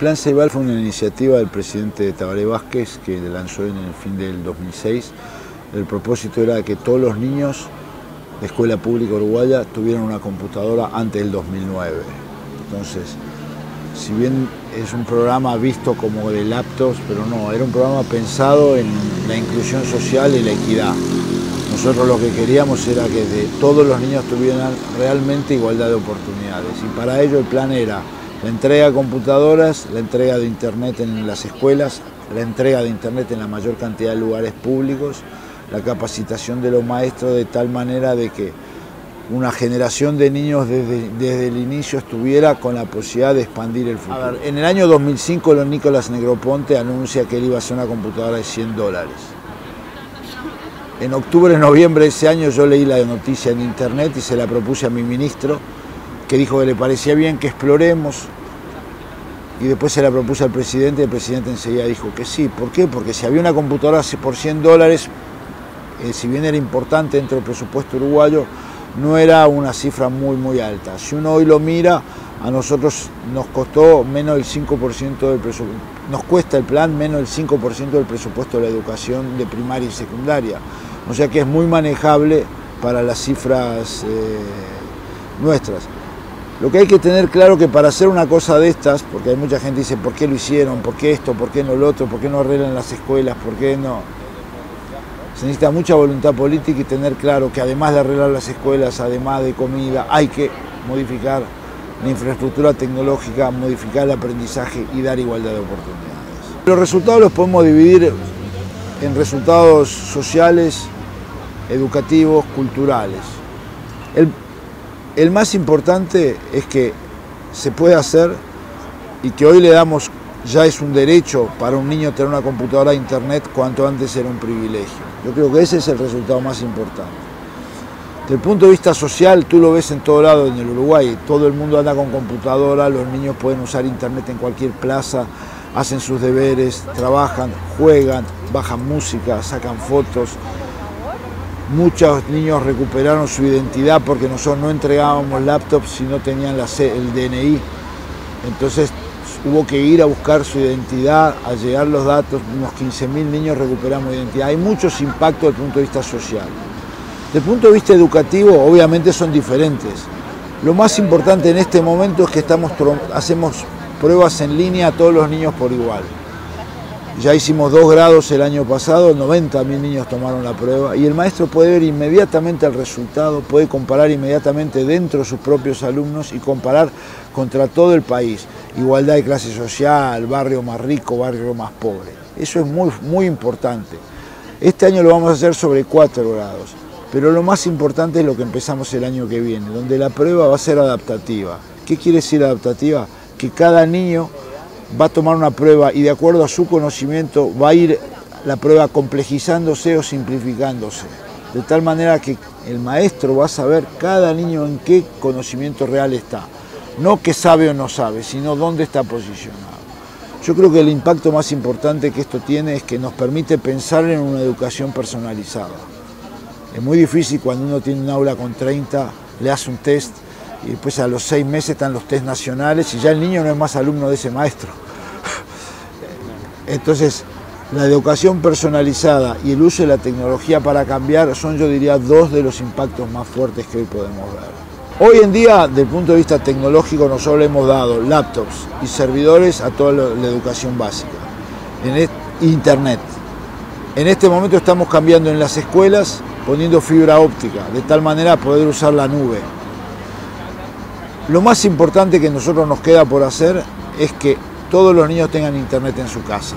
Plan Ceibal fue una iniciativa del presidente Tabaré Vázquez que lanzó en el fin del 2006. El propósito era que todos los niños de escuela pública uruguaya tuvieran una computadora antes del 2009. Entonces, si bien es un programa visto como de laptops, pero no, era un programa pensado en la inclusión social y la equidad. Nosotros lo que queríamos era que todos los niños tuvieran realmente igualdad de oportunidades, y para ello el plan era la entrega de computadoras, la entrega de internet en las escuelas, la entrega de internet en la mayor cantidad de lugares públicos, la capacitación de los maestros de tal manera de que una generación de niños desde el inicio estuviera con la posibilidad de expandir el futuro. A ver, en el año 2005 Nicolás Negroponte anuncia que él iba a hacer una computadora de $100. En octubre, noviembre de ese año yo leí la noticia en internet y se la propuse a mi ministro, que dijo que le parecía bien que exploremos, y después se la propuse al presidente y el presidente enseguida dijo que sí. ¿Por qué? Porque si había una computadora por $100, si bien era importante dentro del presupuesto uruguayo, no era una cifra muy alta. Si uno hoy lo mira, a nosotros nos costó menos del 5% del presupuesto, nos cuesta el plan menos del 5% del presupuesto de la educación de primaria y secundaria. O sea que es muy manejable para las cifras nuestras. Lo que hay que tener claro que para hacer una cosa de estas, porque hay mucha gente que dice ¿por qué lo hicieron? ¿Por qué esto? ¿Por qué no lo otro? ¿Por qué no arreglan las escuelas? ¿Por qué no? Se necesita mucha voluntad política y tener claro que además de arreglar las escuelas, además de comida, hay que modificar la infraestructura tecnológica, modificar el aprendizaje y dar igualdad de oportunidades. Los resultados los podemos dividir en resultados sociales, educativos, culturales. El más importante es que se puede hacer y que hoy le damos, ya es un derecho para un niño tener una computadora de internet, cuanto antes era un privilegio. Yo creo que ese es el resultado más importante. Desde el punto de vista social, tú lo ves en todo lado en el Uruguay, todo el mundo anda con computadora, los niños pueden usar internet en cualquier plaza, hacen sus deberes, trabajan, juegan, bajan música, sacan fotos. Muchos niños recuperaron su identidad porque nosotros no entregábamos laptops si no tenían el DNI. Entonces hubo que ir a buscar su identidad, a llegar los datos, unos 15.000 niños recuperamos identidad. Hay muchos impactos desde el punto de vista social. Desde el punto de vista educativo, obviamente son diferentes. Lo más importante en este momento es que hacemos pruebas en línea a todos los niños por igual. Ya hicimos 2 grados el año pasado, 90.000 niños tomaron la prueba y el maestro puede ver inmediatamente el resultado, puede comparar inmediatamente dentro de sus propios alumnos y comparar contra todo el país. Igualdad de clase social, barrio más rico, barrio más pobre. Eso es muy importante. Este año lo vamos a hacer sobre 4 grados, pero lo más importante es lo que empezamos el año que viene, donde la prueba va a ser adaptativa. ¿Qué quiere decir adaptativa? Que cada niño va a tomar una prueba y de acuerdo a su conocimiento va a ir la prueba complejizándose o simplificándose, de tal manera que el maestro va a saber cada niño en qué conocimiento real está, no qué sabe o no sabe, sino dónde está posicionado. Yo creo que el impacto más importante que esto tiene es que nos permite pensar en una educación personalizada. Es muy difícil cuando uno tiene un aula con 30, le hace un test, y después a los 6 meses están los test nacionales y ya el niño no es más alumno de ese maestro. Entonces, la educación personalizada y el uso de la tecnología para cambiar son, yo diría, 2 de los impactos más fuertes que hoy podemos ver. Hoy en día, desde el punto de vista tecnológico, nosotros le hemos dado laptops y servidores a toda la educación básica, internet. En este momento estamos cambiando en las escuelas, poniendo fibra óptica, de tal manera poder usar la nube. Lo más importante que nosotros nos queda por hacer es que todos los niños tengan internet en su casa.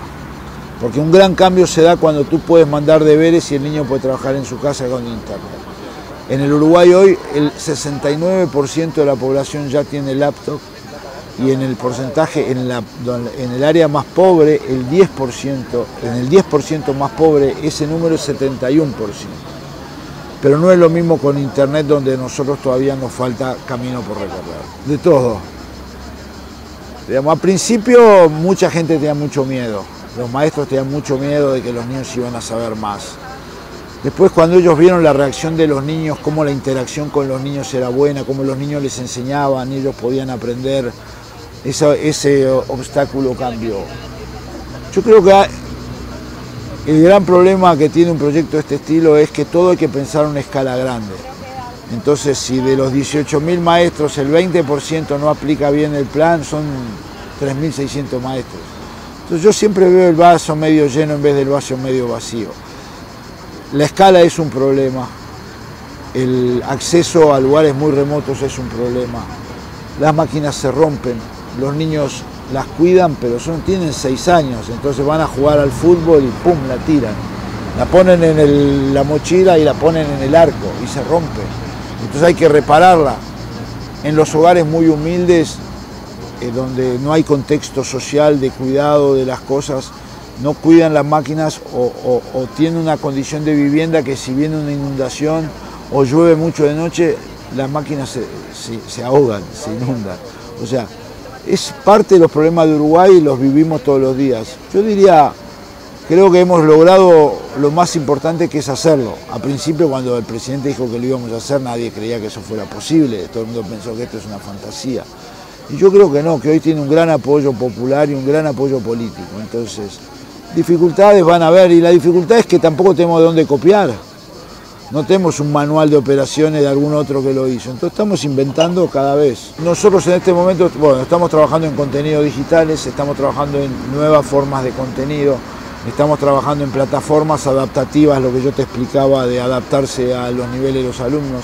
Porque un gran cambio se da cuando tú puedes mandar deberes y el niño puede trabajar en su casa con internet. En el Uruguay hoy el 69% de la población ya tiene laptop y en el porcentaje, en el área más pobre, el 10%, en el 10% más pobre ese número es 71%. Pero no es lo mismo con internet, donde nosotros todavía nos falta camino por recorrer. De todo. Digamos, al principio mucha gente tenía mucho miedo, los maestros tenían mucho miedo de que los niños iban a saber más. Después, cuando ellos vieron la reacción de los niños, cómo la interacción con los niños era buena, cómo los niños les enseñaban, ellos podían aprender, ese obstáculo cambió. Yo creo que el gran problema que tiene un proyecto de este estilo es que todo hay que pensar en una escala grande. Entonces, si de los 18.000 maestros el 20% no aplica bien el plan, son 3.600 maestros. Entonces yo siempre veo el vaso medio lleno en vez del vaso medio vacío. La escala es un problema. El acceso a lugares muy remotos es un problema. Las máquinas se rompen, los niños las cuidan, pero tienen 6 años, entonces van a jugar al fútbol y ¡pum!, la tiran. La ponen en la mochila y la ponen en el arco y se rompe. Entonces hay que repararla. En los hogares muy humildes, donde no hay contexto social de cuidado de las cosas, no cuidan las máquinas o tienen una condición de vivienda que si viene una inundación o llueve mucho de noche, las máquinas se ahogan, se inundan. O sea, es parte de los problemas de Uruguay y los vivimos todos los días. Yo diría, creo que hemos logrado lo más importante, que es hacerlo. Al principio, cuando el presidente dijo que lo íbamos a hacer, nadie creía que eso fuera posible. Todo el mundo pensó que esto es una fantasía. Y yo creo que no, que hoy tiene un gran apoyo popular y un gran apoyo político. Entonces, dificultades van a haber, y la dificultad es que tampoco tenemos de dónde copiar. No tenemos un manual de operaciones de algún otro que lo hizo. Entonces estamos inventando cada vez. Nosotros en este momento, bueno, estamos trabajando en contenidos digitales, estamos trabajando en nuevas formas de contenido, estamos trabajando en plataformas adaptativas, lo que yo te explicaba de adaptarse a los niveles de los alumnos.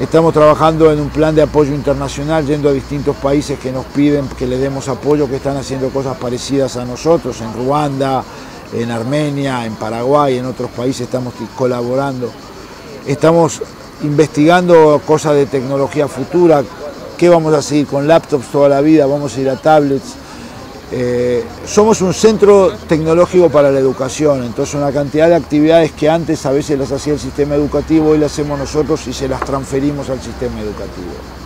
Estamos trabajando en un plan de apoyo internacional, yendo a distintos países que nos piden que les demos apoyo, que están haciendo cosas parecidas a nosotros, en Ruanda, en Armenia, en Paraguay, en otros países estamos colaborando. Estamos investigando cosas de tecnología futura. ¿Qué vamos a seguir? ¿Con laptops toda la vida? ¿Vamos a ir a tablets? Somos un centro tecnológico para la educación, entonces una cantidad de actividades que antes a veces las hacía el sistema educativo, hoy las hacemos nosotros y se las transferimos al sistema educativo.